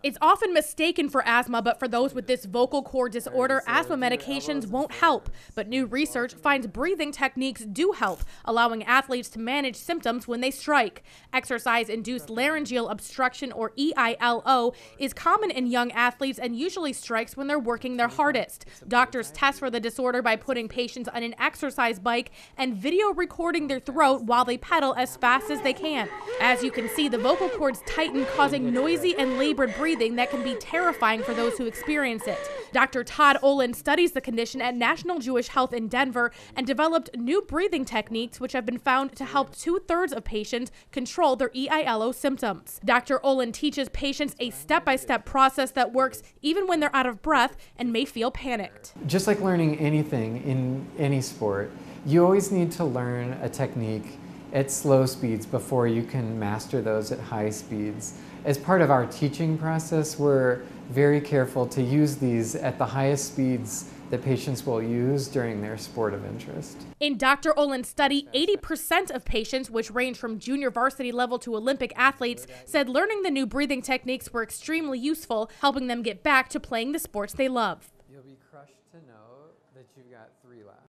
It's often mistaken for asthma, but for those with this vocal cord disorder, asthma medications won't help. But new research finds breathing techniques do help, allowing athletes to manage symptoms when they strike. Exercise-induced laryngeal obstruction, or EILO, is common in young athletes and usually strikes when they're working their hardest. Doctors test for the disorder by putting patients on an exercise bike and video recording their throat while they pedal as fast as they can. As you can see, the vocal cords tighten, causing noisy and labored breathing that can be terrifying for those who experience it. Dr. Todd Olin studies the condition at National Jewish Health in Denver and developed new breathing techniques which have been found to help 2/3 of patients control their EILO symptoms. Dr. Olin teaches patients a step-by-step process that works even when they're out of breath and may feel panicked. Just like learning anything in any sport, you always need to learn a technique at slow speeds before you can master those at high speeds. As part of our teaching process, we're very careful to use these at the highest speeds that patients will use during their sport of interest. In Dr. Olin's study, 80% of patients, which range from junior varsity level to Olympic athletes, said learning the new breathing techniques were extremely useful, helping them get back to playing the sports they love. You'll be crushed to know that you've got 3 left.